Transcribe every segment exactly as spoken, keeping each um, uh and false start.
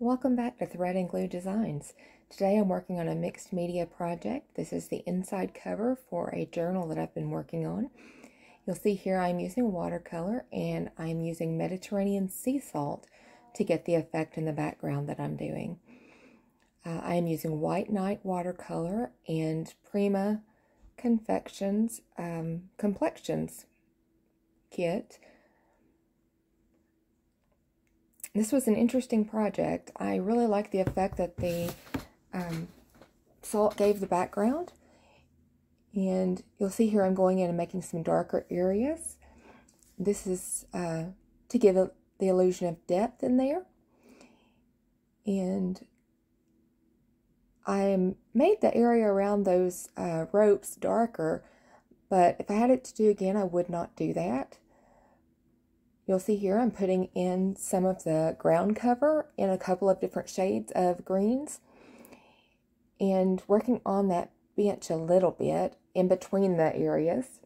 Welcome back to Thread and Glue Designs. Today I'm working on a mixed media project. This is the inside cover for a journal that I've been working on. You'll see here I'm using watercolor and I'm using Mediterranean sea salt to get the effect in the background that I'm doing. Uh, I am using White Knight Watercolor and Prima Confections, um, Complexions Kit. This was an interesting project. I really liked the effect that the um, salt gave the background. And you'll see here I'm going in and making some darker areas. This is uh, to give a, the illusion of depth in there. And I made the area around those uh, ropes darker, but if I had it to do again, I would not do that. You'll see here I'm putting in some of the ground cover in a couple of different shades of greens and working on that bench a little bit in between the areas.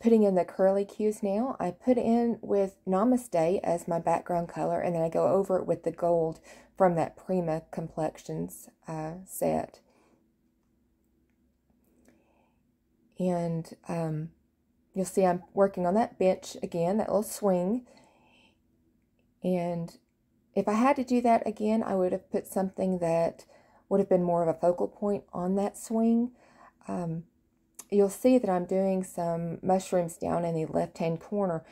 Putting in the curly cues now. I put in with Namaste as my background color, and then I go over it with the gold from that Prima Complexions uh, set. And um, you'll see I'm working on that bench again, that little swing. And if I had to do that again, I would have put something that would have been more of a focal point on that swing. Um, you'll see that I'm doing some mushrooms down in the left-hand corner.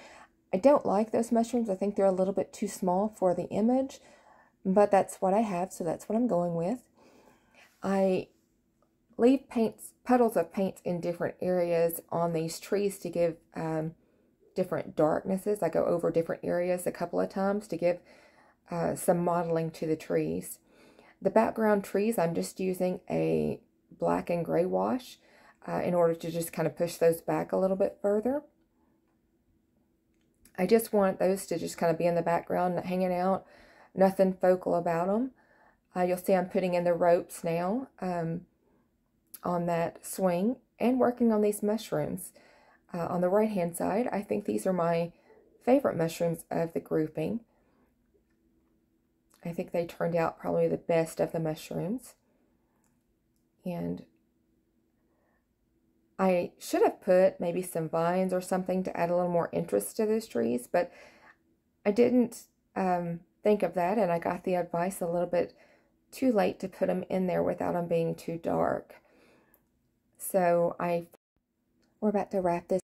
I don't like those mushrooms. I think they're a little bit too small for the image, but that's what I have, so that's what I'm going with. I leave paints, puddles of paints in different areas on these trees to give um, different darknesses. I go over different areas a couple of times to give uh, some modeling to the trees. The background trees, I'm just using a black and gray wash uh, in order to just kind of push those back a little bit further. I just want those to just kind of be in the background, not hanging out, nothing focal about them. Uh, you'll see I'm putting in the ropes now. Um, on that swing and working on these mushrooms uh, on the right hand side. I think these are my favorite mushrooms of the grouping. I think they turned out probably the best of the mushrooms, and I should have put maybe some vines or something to add a little more interest to those trees, but I didn't um, think of that, and I got the advice a little bit too late to put them in there without them being too dark. So I, we're about to wrap this